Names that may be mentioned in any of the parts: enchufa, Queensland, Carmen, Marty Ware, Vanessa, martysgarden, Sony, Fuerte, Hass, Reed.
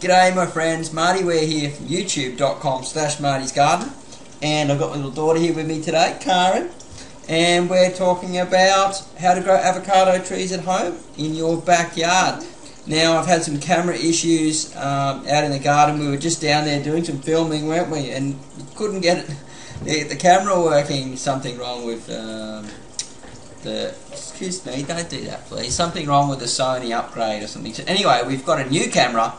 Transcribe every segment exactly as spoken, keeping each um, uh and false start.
G'day my friends, Marty Ware here from youtube.com slash martysgarden, and I've got my little daughter here with me today, Carmen, and we're talking about how to grow avocado trees at home in your backyard. Now I've had some camera issues um, out in the garden. We were just down there doing some filming, weren't we, and couldn't get it, the, the camera working. Something wrong with um, The, excuse me, don't do that please, something wrong with the Sony upgrade or something. So anyway, we've got a new camera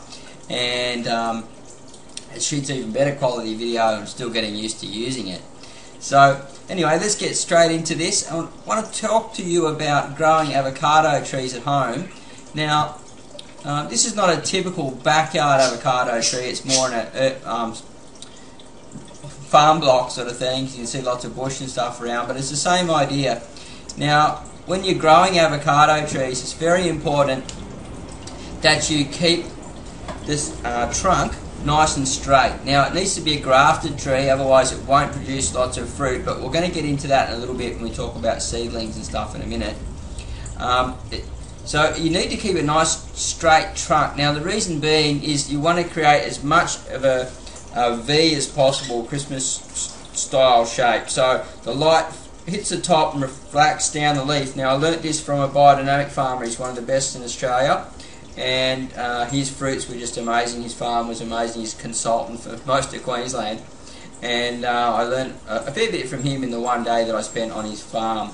and um, it shoots even better quality video. I'm still getting used to using it. So anyway, let's get straight into this. I want to talk to you about growing avocado trees at home. Now um, this is not a typical backyard avocado tree, it's more in a uh, um, farm block sort of thing. You can see lots of bush and stuff around, but it's the same idea. Now, when you're growing avocado trees, it's very important that you keep this uh, trunk nice and straight. Now, it needs to be a grafted tree, otherwise it won't produce lots of fruit, but we're going to get into that in a little bit when we talk about seedlings and stuff in a minute. Um, it, so, you need to keep a nice straight trunk. Now, the reason being is you want to create as much of a, a V as possible, Christmas-style shape. So, the light hits the top and reflects down the leaf. Now I learnt this from a biodynamic farmer. He's one of the best in Australia, and uh, his fruits were just amazing. His farm was amazing. He's a consultant for most of Queensland, and uh, I learnt a, a fair bit from him in the one day that I spent on his farm.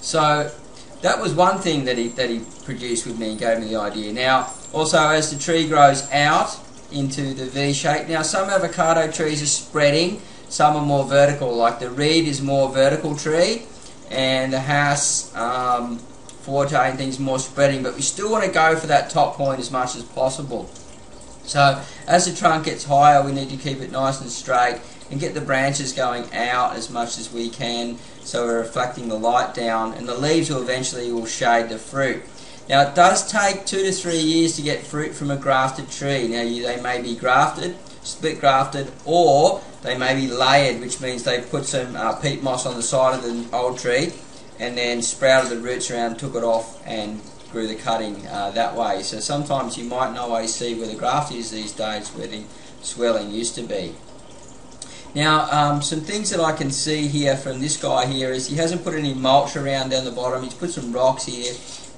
So that was one thing that he, that he produced with me and gave me the idea. Now also, as the tree grows out into the V shape, now some avocado trees are spreading. Some are more vertical, like the Reed is more vertical tree, and the Hass, um, Fuerte and things more spreading, but we still want to go for that top point as much as possible. So as the trunk gets higher, we need to keep it nice and straight and get the branches going out as much as we can, so we're reflecting the light down, and the leaves will eventually will shade the fruit. Now it does take two to three years to get fruit from a grafted tree. Now you, they may be grafted, split grafted, or they may be layered, which means they put some uh, peat moss on the side of the old tree and then sprouted the roots around, took it off and grew the cutting uh, that way. So sometimes you mightn't always see where the graft is these days, where the swelling used to be. Now um, some things that I can see here from this guy here is he hasn't put any mulch around down the bottom. He's put some rocks here,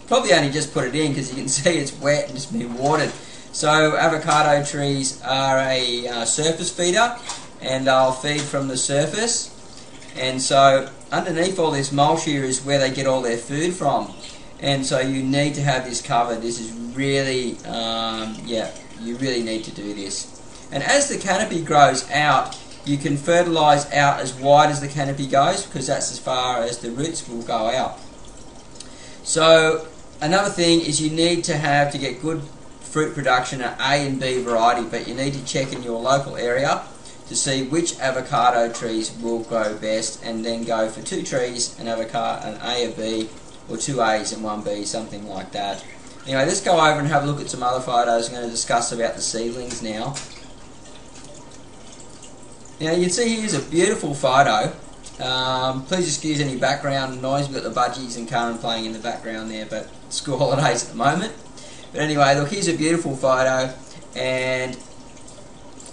probably only just put it in because you can see it's wet and it's been watered. So avocado trees are a uh, surface feeder, and they'll feed from the surface, and so underneath all this mulch here is where they get all their food from, and so you need to have this covered. This is really, um, yeah, you really need to do this. And as the canopy grows out, you can fertilise out as wide as the canopy goes, because that's as far as the roots will go out. So another thing is you need to have, to get good fruit production, an A and B variety, but you need to check in your local area to see which avocado trees will grow best, and then go for two trees, an avocado, an A or B, or two A's and one B, something like that. Anyway, let's go over and have a look at some other photos. I'm going to discuss about the seedlings now. Now you can see here's a beautiful photo. Um, please excuse any background noise. We've got the budgies and Carmen playing in the background there, but school holidays at the moment. But anyway, look, here's a beautiful photo, and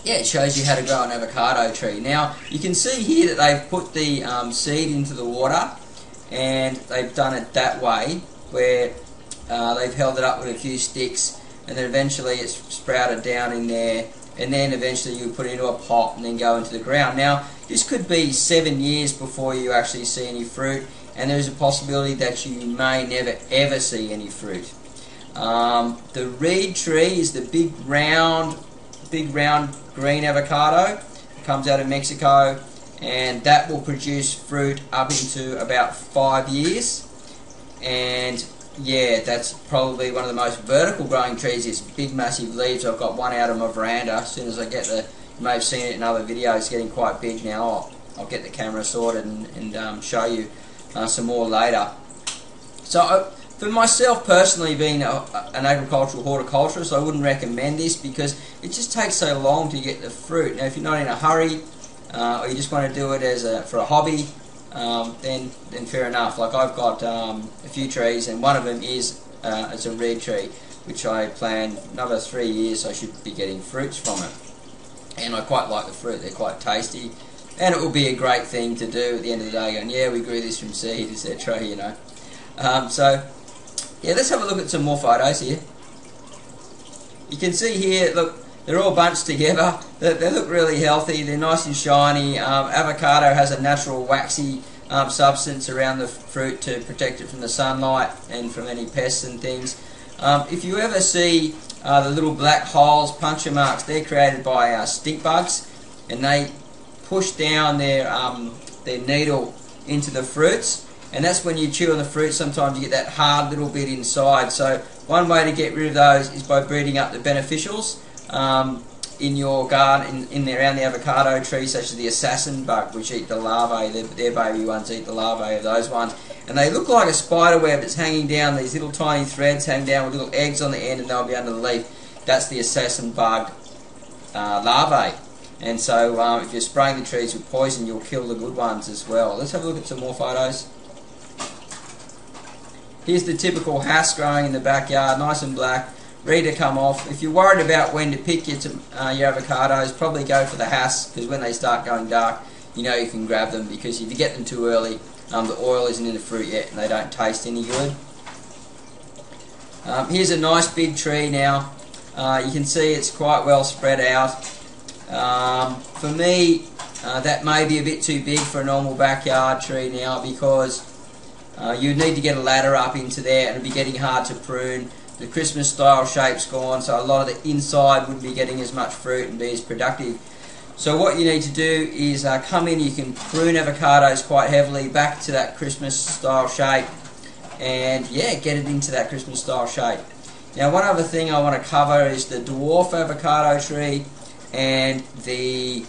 yeah, it shows you how to grow an avocado tree. Now, you can see here that they've put the um, seed into the water, and they've done it that way, where uh, they've held it up with a few sticks, and then eventually it's sprouted down in there, and then eventually you put it into a pot and then go into the ground. Now, this could be seven years before you actually see any fruit, and there's a possibility that you may never ever see any fruit. Um, the Reed tree is the big round big round green avocado. It comes out of Mexico, and that will produce fruit up into about five years, and yeah, that's probably one of the most vertical growing trees. It's big massive leaves. I've got one out of my veranda. As soon as I get the, you may have seen it in other videos, getting quite big now. I'll, I'll get the camera sorted and, and um, show you uh, some more later. So I, for myself personally, being a, an agricultural horticulturist, I wouldn't recommend this because it just takes so long to get the fruit. Now if you're not in a hurry, uh, or you just want to do it as a, for a hobby, um, then, then fair enough. Like I've got um, a few trees, and one of them is uh, it's a Reed tree. which I plan another three years I should be getting fruits from it. And I quite like the fruit, they're quite tasty, and it will be a great thing to do at the end of the day, going, yeah, we grew this from seed, et cetera, you know. Um, so, yeah, let's have a look at some more photos here. You can see here, look, they're all bunched together. They, they look really healthy, they're nice and shiny. Um, avocado has a natural waxy um, substance around the fruit to protect it from the sunlight and from any pests and things. Um, if you ever see uh, the little black holes, puncture marks, they're created by uh, stink bugs, and they push down their, um, their needle into the fruits, and that's when you chew on the fruit. Sometimes you get that hard little bit inside, so one way to get rid of those is by breeding up the beneficials um, in your garden, in, in around the avocado tree, such as the assassin bug, which eat the larvae. Their, their baby ones eat the larvae of those ones, and they look like a spider web that's hanging down. These little tiny threads hang down with little eggs on the end, and they'll be under the leaf. That's the assassin bug uh, larvae. And so um, if you're spraying the trees with poison, you'll kill the good ones as well. Let's have a look at some more photos. Here's the typical Hass growing in the backyard, nice and black, ready to come off. If you're worried about when to pick your, uh, your avocados, probably go for the Hass, because when they start going dark, you know you can grab them, because if you get them too early, um, the oil isn't in the fruit yet and they don't taste any good. Um, here's a nice big tree now. Uh, you can see it's quite well spread out. Um, for me, uh, that may be a bit too big for a normal backyard tree now, because uh, you need to get a ladder up into there, and it'll be getting hard to prune. The Christmas style shape's gone, so a lot of the inside wouldn't be getting as much fruit and be as productive. So what you need to do is uh, come in, you can prune avocados quite heavily back to that Christmas style shape, and yeah, get it into that Christmas style shape. Now, one other thing I want to cover is the dwarf avocado tree and the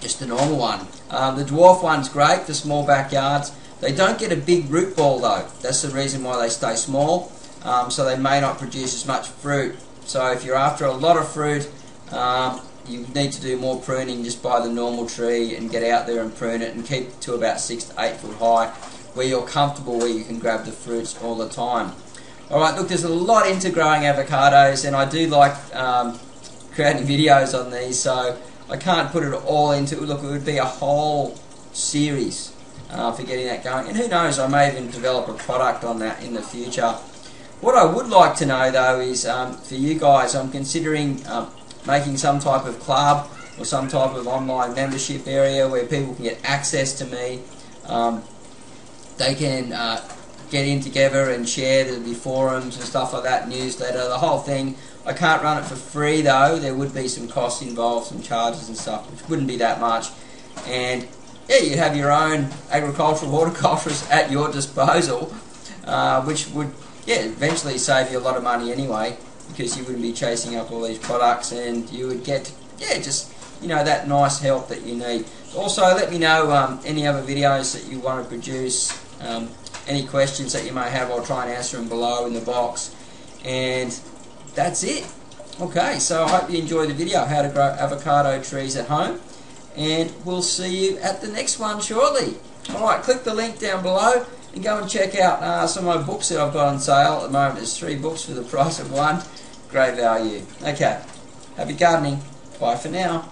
just the normal one. Um, the dwarf one's great for small backyards. They don't get a big root ball though. That's the reason why they stay small. Um, so they may not produce as much fruit. So if you're after a lot of fruit, um, you need to do more pruning. Just by the normal tree and get out there and prune it, and keep it to about six to eight foot high, where you're comfortable, where you can grab the fruits all the time. Alright, look, there's a lot into growing avocados, and I do like um, creating videos on these, so I can't put it all into it. Look, it would be a whole series uh, for getting that going, and who knows, I may even develop a product on that in the future. What I would like to know though is um, for you guys, I'm considering um, making some type of club or some type of online membership area where people can get access to me. Um, they can uh, get in together and share. There'll be forums and stuff like that, newsletter, the whole thing. I can't run it for free though. There would be some costs involved, some charges and stuff, which wouldn't be that much. And yeah, you'd have your own agricultural horticulturist at your disposal, uh, which would yeah eventually save you a lot of money anyway, because you wouldn't be chasing up all these products, and you would get yeah just you know that nice help that you need. Also, let me know um, any other videos that you want to produce. Um, Any questions that you may have, I'll try and answer them below in the box. And that's it. Okay, so I hope you enjoyed the video, how to grow avocado trees at home. And we'll see you at the next one shortly. Alright, click the link down below and go and check out uh, some of my books that I've got on sale. At the moment, there's three books for the price of one. Great value. Okay, happy gardening. Bye for now.